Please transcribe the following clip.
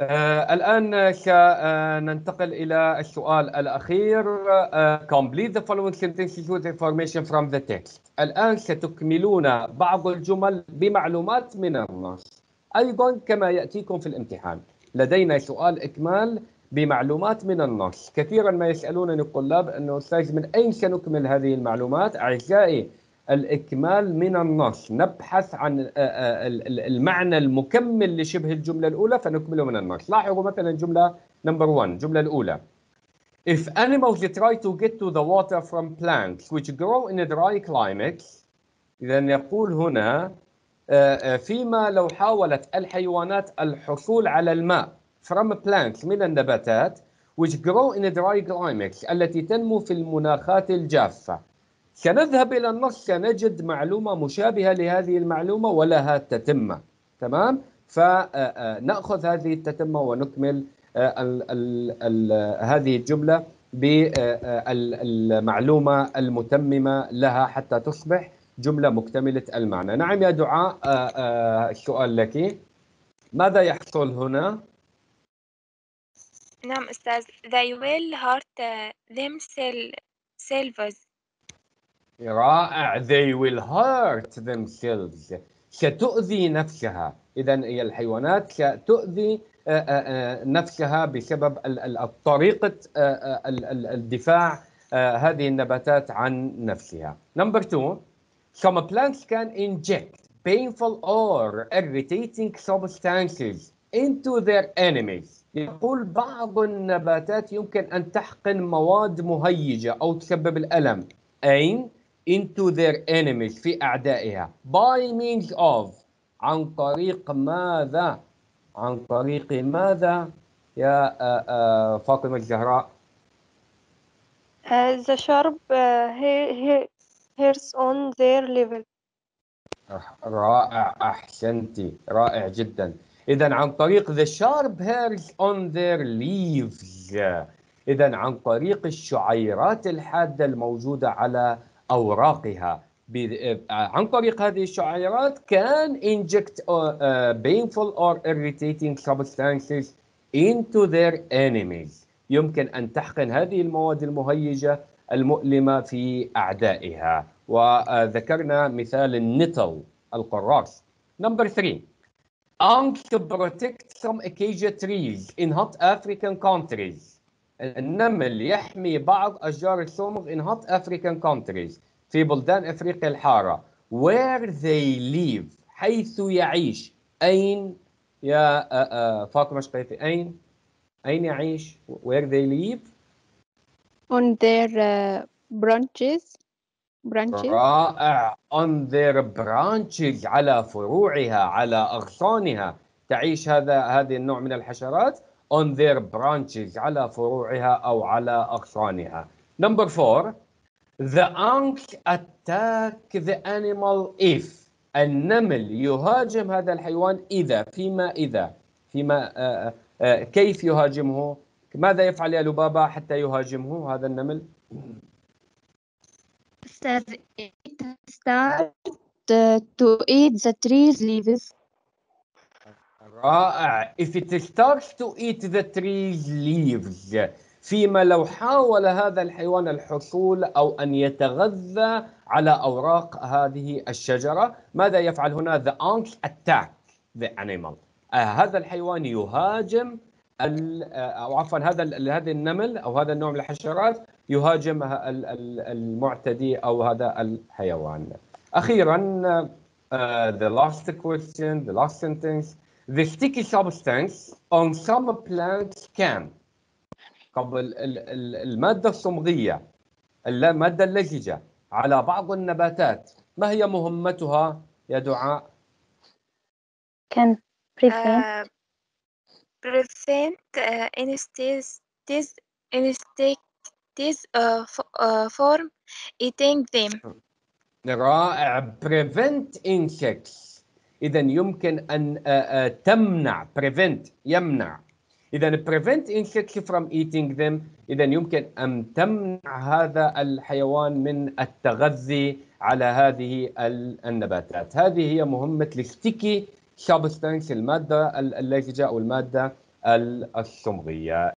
الآن سننتقل إلى السؤال الأخير. Complete the following sentences with information from the text. الآن ستكملون بعض الجمل بمعلومات من النص، أيضا كما يأتيكم في الامتحان. لدينا سؤال إكمال بمعلومات من النص. كثيرا ما يسألونني الطلاب أنه أستاذ من أين سنكمل هذه المعلومات؟ أعزائي، الإكمال من النص، نبحث عن المعنى المكمل لشبه الجملة الأولى فنكمله من النص. لاحظوا مثلا جملة نمبر 1، الجملة الأولى: If animals try to get to the water from plants which grow in a dry climate. إذا يقول هنا فيما لو حاولت الحيوانات الحصول على الماء from plants من النباتات which grow in a dry climate التي تنمو في المناخات الجافة. سنذهب إلى النص، سنجد معلومة مشابهة لهذه المعلومة ولها تتمة، تمام؟ فنأخذ هذه التتمة ونكمل هذه الجملة بالمعلومة المتممة لها حتى تصبح جملة مكتملة المعنى. نعم يا دعاء، السؤال لك. ماذا يحصل هنا؟ نعم أستاذ، they will hurt themselves. رائع، they will hurt themselves، ستؤذي نفسها. إذا الحيوانات ستؤذي نفسها بسبب طريقة الدفاع هذه النباتات عن نفسها. Number 2, some plants can inject painful or irritating substances into their enemies. يقول بعض النباتات يمكن أن تحقن مواد مهيجة أو تسبب الألم. أين؟ into their enemies، في أعدائها. by means of، عن طريق ماذا؟ عن طريق ماذا يا فاطمة الزهراء؟ the sharp hairs on their level. رائع، أحسنتي، رائع جدا. إذا عن طريق the sharp hairs on their leaves، إذا عن طريق الشعيرات الحادة الموجودة على أوراقها. عن طريق هذه الشعيرات can inject painful or irritating substances into their enemies. يمكن أن تحقن هذه المواد المهيجة المؤلمة في أعدائها. وذكرنا مثال النتل القراص. Number 3. Ants protect some acacia trees in hot African countries. النمل يحمي بعض أشجار الصومغ in hot African countries، في بلدان أفريقيا الحارة. where they live، حيث يعيش. أين يا فاطمة شقيفي؟ أين يعيش؟ where they live on their branches. رائع، on their branches، على فروعها، على أغصانها تعيش هذه النوع من الحشرات. on their branches، على فروعها أو على أغصانها. Number 4. The ants attack the animal if. النمل يهاجم هذا الحيوان إذا، فيما إذا كيف يهاجمه؟ ماذا يفعل يا لبابا حتى يهاجمه هذا النمل؟ It starts to eat the tree's leaves. رائع. If it starts to eat the tree's leaves، فيما لو حاول هذا الحيوان الحصول أو أن يتغذى على أوراق هذه الشجرة، ماذا يفعل هنا؟ The ants attack the animal. هذا الحيوان يهاجم هذا النمل أو هذا النوع من الحشرات يهاجم المعتدي أو هذا الحيوان. أخيرا the last question, the last sentence. The sticky substance on some plants can. قبل المادة الصمغية، المادة اللزجة على بعض النباتات، ما هي مهمتها يا دعاء؟ can prevent insects from eating them. رائع. prevent insects. إذا يمكن أن تمنع، prevent يمنع. إذا prevent insects from eating them، إذا يمكن أن تمنع هذا الحيوان من التغذي على هذه النباتات. هذه هي مهمة الsticky substance، المادة اللزجة أو المادة الصمغية.